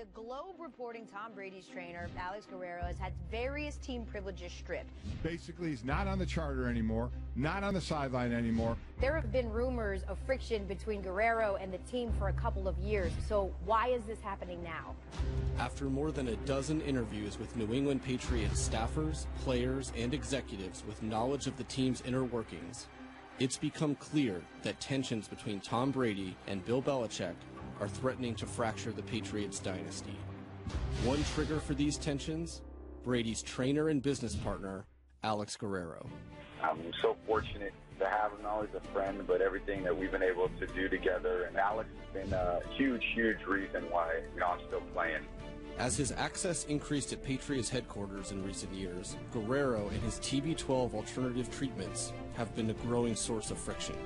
The Globe reporting Tom Brady's trainer, Alex Guerrero, has had various team privileges stripped. Basically, he's not on the charter anymore, not on the sideline anymore. There have been rumors of friction between Guerrero and the team for a couple of years. So why is this happening now? After more than a dozen interviews with New England Patriots staffers, players, and executives with knowledge of the team's inner workings, it's become clear that tensions between Tom Brady and Bill Belichick are threatening to fracture the Patriots dynasty. One trigger for these tensions, Brady's trainer and business partner, Alex Guerrero. I'm so fortunate to have him, not only as a friend, but everything that we've been able to do together. And Alex has been a huge, huge reason why I'm still playing. As his access increased at Patriots headquarters in recent years, Guerrero and his TB12 alternative treatments have been a growing source of friction.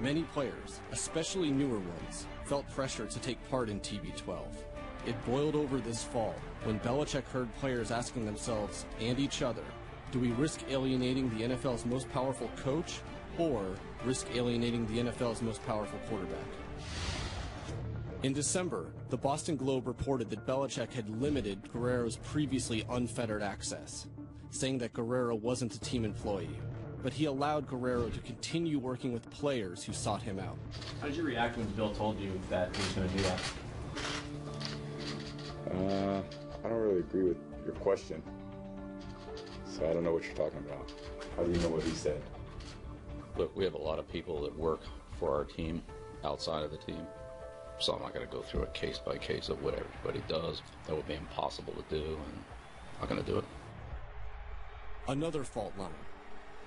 Many players, especially newer ones, felt pressure to take part in TB12. It boiled over this fall when Belichick heard players asking themselves and each other, do we risk alienating the NFL's most powerful coach or risk alienating the NFL's most powerful quarterback? In December, the Boston Globe reported that Belichick had limited Guerrero's previously unfettered access, saying that Guerrero wasn't a team employee, but he allowed Guerrero to continue working with players who sought him out. How did you react when Bill told you that he was going to do that? I don't really agree with your question, so I don't know what you're talking about. How do you know what he said? Look, we have a lot of people that work for our team, outside of the team, so I'm not going to go through a case by case of what everybody does. That would be impossible to do, and I'm not going to do it. Another fault line.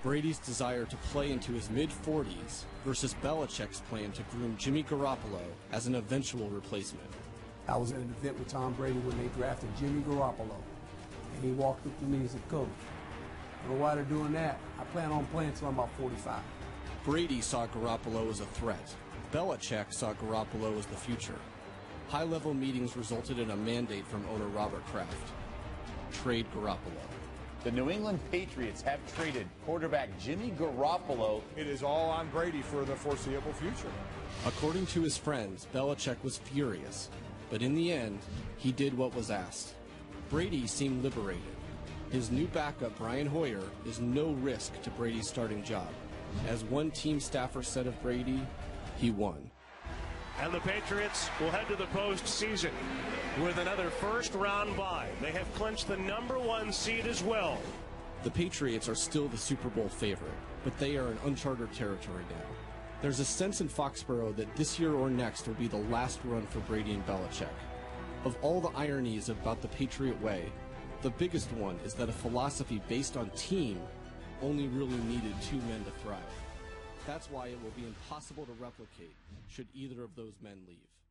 Brady's desire to play into his mid-40s versus Belichick's plan to groom Jimmy Garoppolo as an eventual replacement. I was at an event with Tom Brady when they drafted Jimmy Garoppolo, and he walked up to me and said, "Coach, I don't know why they're doing that. I plan on playing until I'm about 45. Brady saw Garoppolo as a threat. Belichick saw Garoppolo as the future. High-level meetings resulted in a mandate from owner Robert Kraft. Trade Garoppolo. The New England Patriots have traded quarterback Jimmy Garoppolo. It is all on Brady for the foreseeable future. According to his friends, Belichick was furious, but in the end, he did what was asked. Brady seemed liberated. His new backup, Brian Hoyer, is no risk to Brady's starting job. As one team staffer said of Brady, he won. And the Patriots will head to the postseason with another first-round bye. They have clinched the #1 seed as well. The Patriots are still the Super Bowl favorite, but they are in uncharted territory now. There's a sense in Foxborough that this year or next will be the last run for Brady and Belichick. Of all the ironies about the Patriot way, the biggest one is that a philosophy based on team only really needed two men to thrive. That's why it will be impossible to replicate should either of those men leave.